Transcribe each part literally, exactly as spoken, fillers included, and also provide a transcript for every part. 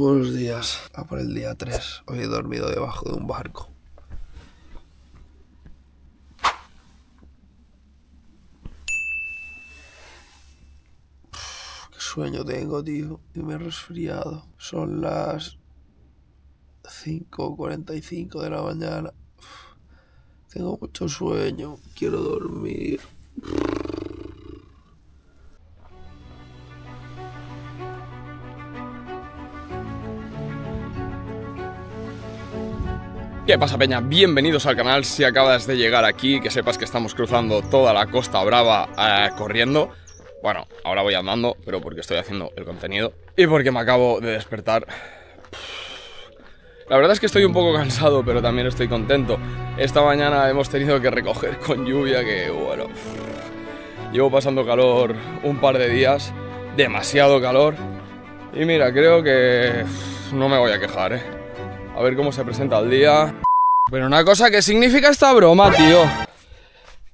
Buenos días, a por el día tres. Hoy he dormido debajo de un barco. Uf, qué sueño tengo, tío. Y me he resfriado. Son las cinco cuarenta y cinco de la mañana. Uf, tengo mucho sueño. Quiero dormir. ¿Qué pasa, peña? Bienvenidos al canal. Si acabas de llegar aquí, que sepas que estamos cruzando toda la Costa Brava eh, corriendo. Bueno, ahora voy andando, pero porque estoy haciendo el contenido y porque me acabo de despertar. La verdad es que estoy un poco cansado, pero también estoy contento. Esta mañana hemos tenido que recoger con lluvia, que bueno, llevo pasando calor un par de días, demasiado calor. Y mira, creo que no me voy a quejar, eh. A ver cómo se presenta el día. Pero una cosa, ¿qué significa esta broma, tío?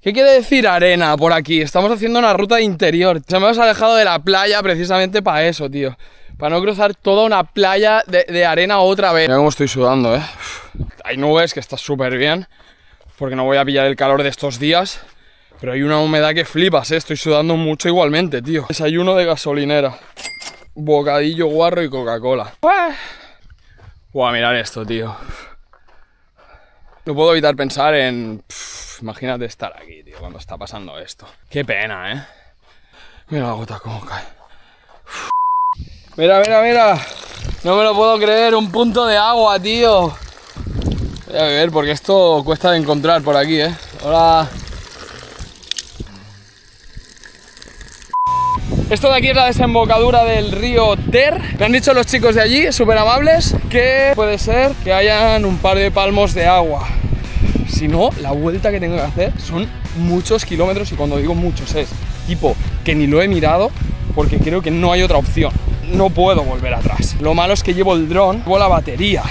¿Qué quiere decir arena por aquí? Estamos haciendo una ruta interior. Se me hemos alejado de la playa precisamente para eso, tío. Para no cruzar toda una playa de, de arena otra vez. Mira cómo estoy sudando, eh. Hay nubes, que está súper bien, porque no voy a pillar el calor de estos días. Pero hay una humedad que flipas, eh. Estoy sudando mucho igualmente, tío. Desayuno de gasolinera. Bocadillo guarro y Coca-Cola. Buah, mirad esto, tío. No puedo evitar pensar en... Pff, imagínate estar aquí, tío, cuando está pasando esto. Qué pena, ¿eh? Mira la gota cómo cae. Uf. Mira, mira, mira. No me lo puedo creer, un punto de agua, tío. Voy a beber porque esto cuesta de encontrar por aquí, ¿eh? Hola. Esto de aquí es la desembocadura del río Ter. Me han dicho los chicos de allí, súper amables, que puede ser que hayan un par de palmos de agua. Si no, la vuelta que tengo que hacer son muchos kilómetros, y cuando digo muchos es tipo que ni lo he mirado, porque creo que no hay otra opción. No puedo volver atrás. Lo malo es que llevo el dron, llevo la batería,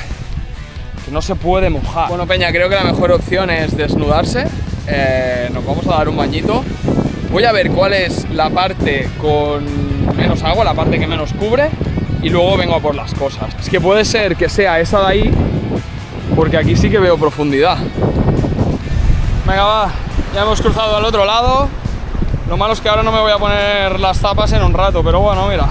que no se puede mojar. Bueno, peña, creo que la mejor opción es desnudarse. Eh, nos vamos a dar un bañito. Voy a ver cuál es la parte con menos agua, la parte que menos cubre, y luego vengo a por las cosas. Es que puede ser que sea esa de ahí, porque aquí sí que veo profundidad. Venga, va, ya hemos cruzado al otro lado. Lo malo es que ahora no me voy a poner las tapas en un rato, pero bueno, mira,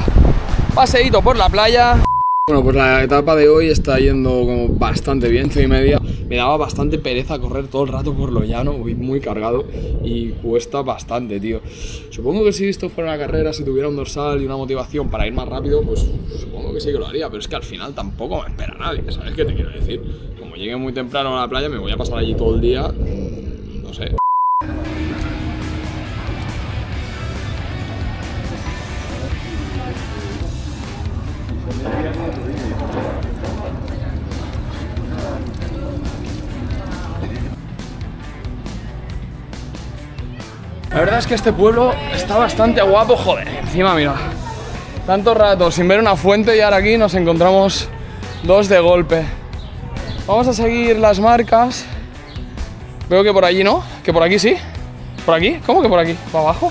paseíto por la playa. Bueno, pues la etapa de hoy está yendo como bastante bien, cinco y media. Me daba bastante pereza correr todo el rato por lo llano, voy muy cargado y cuesta bastante, tío. Supongo que si esto fuera una carrera, si tuviera un dorsal y una motivación para ir más rápido, pues supongo que sí que lo haría, pero es que al final tampoco me espera nadie, ¿sabes qué te quiero decir? Como llegué muy temprano a la playa, me voy a pasar allí todo el día, no sé. La verdad es que este pueblo está bastante guapo, joder. Encima, mira, tanto rato sin ver una fuente y ahora aquí nos encontramos dos de golpe. Vamos a seguir las marcas. Veo que por allí no, que por aquí sí. ¿Por aquí? ¿Cómo que por aquí? ¿Para abajo?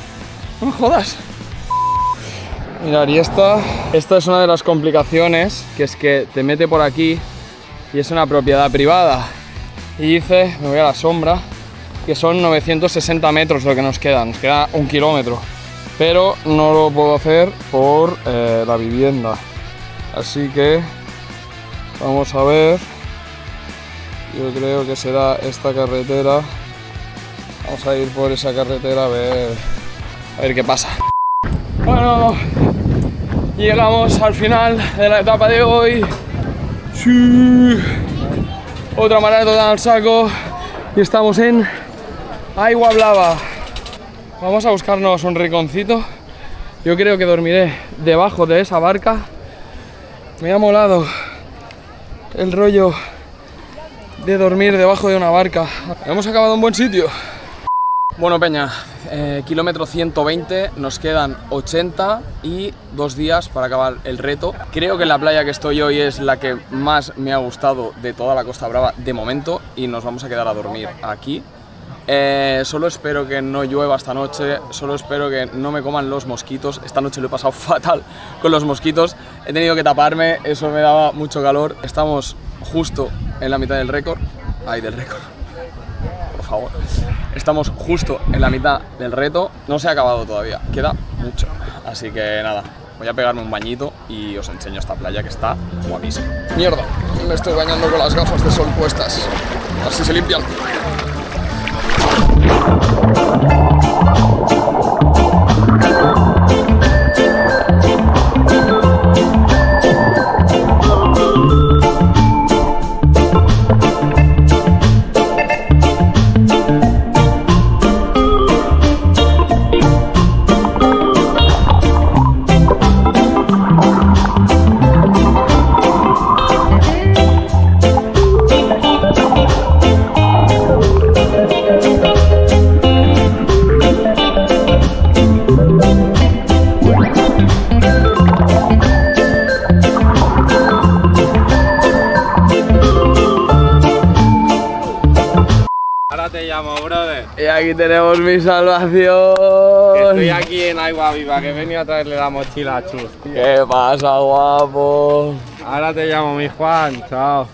No me jodas. Mirad, y esta, esta es una de las complicaciones, que es que te mete por aquí y es una propiedad privada. Y dice, me voy a la sombra, que son novecientos sesenta metros lo que nos queda, nos queda un kilómetro, pero no lo puedo hacer por eh, la vivienda, así que vamos a ver. Yo creo que será esta carretera, vamos a ir por esa carretera a ver, a ver qué pasa. Bueno, llegamos al final de la etapa de hoy. Sí. Otra maratona al saco y estamos en Aigua Blava. Vamos a buscarnos un rinconcito. Yo creo que dormiré debajo de esa barca. Me ha molado el rollo de dormir debajo de una barca. Hemos acabado en buen sitio. Bueno, peña, eh, kilómetro ciento veinte, nos quedan ochenta y dos días para acabar el reto. Creo que la playa que estoy hoy es la que más me ha gustado de toda la Costa Brava de momento, y nos vamos a quedar a dormir aquí. Eh, solo espero que no llueva esta noche, solo espero que no me coman los mosquitos. Esta noche lo he pasado fatal con los mosquitos, he tenido que taparme, eso me daba mucho calor. Estamos justo en la mitad del récord, ay del récord, por favor, estamos justo en la mitad del reto, no se ha acabado todavía, queda mucho, así que nada, voy a pegarme un bañito y os enseño esta playa que está guapísima. Mierda, me estoy bañando con las gafas de sol puestas, así se limpian. Te llamo, brother. Y aquí tenemos mi salvación. Que estoy aquí en Agua Viva, que he venido a traerle la mochila a Chus. ¿Qué pasa, guapo? Ahora te llamo, mi Juan. Chao.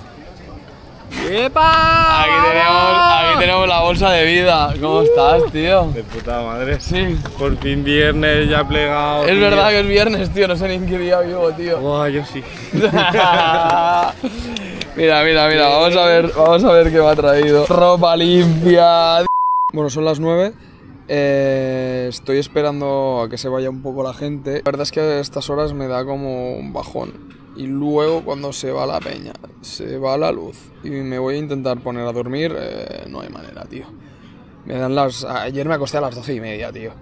¡Epa! Aquí tenemos, aquí tenemos la bolsa de vida. ¿Cómo uh, estás, tío? De puta madre. Sí. Por fin viernes, ya plegado. Es tío. Verdad que es viernes, tío. No sé ni en qué día vivo, tío. Buah, yo sí. Mira, mira, mira, vamos a ver, vamos a ver qué me ha traído. Ropa limpia. Bueno, son las nueve. Eh, estoy esperando a que se vaya un poco la gente. La verdad es que a estas horas me da como un bajón. Y luego cuando se va la peña, se va la luz. Y me voy a intentar poner a dormir. Eh, no hay manera, tío. Me dan las... Ayer me acosté a las doce y media, tío.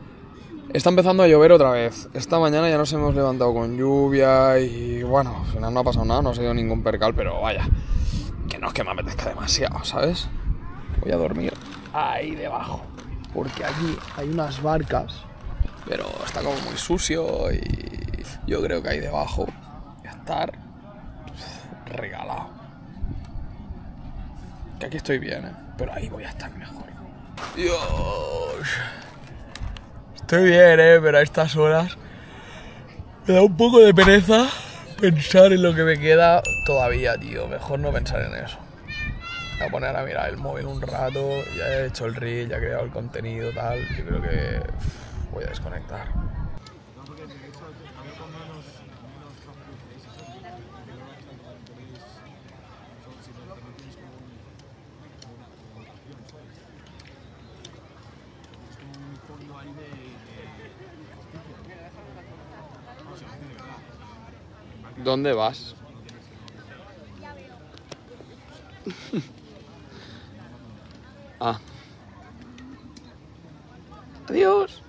Está empezando a llover otra vez. Esta mañana ya nos hemos levantado con lluvia y bueno, al final no ha pasado nada, no ha sido ningún percal, pero vaya, que no es que me apetezca demasiado, ¿sabes? Voy a dormir ahí debajo, porque aquí hay unas barcas, pero está como muy sucio y yo creo que ahí debajo voy a estar regalado. Que aquí estoy bien, ¿eh? Pero ahí voy a estar mejor. Dios... Estoy bien, ¿eh? Pero a estas horas me da un poco de pereza pensar en lo que me queda todavía, tío. Mejor no pensar en eso. Voy a poner a mirar el móvil un rato, ya he hecho el reel, ya he creado el contenido, tal. Yo creo que uff, voy a desconectar. ¿Dónde vas? Ah. Adiós.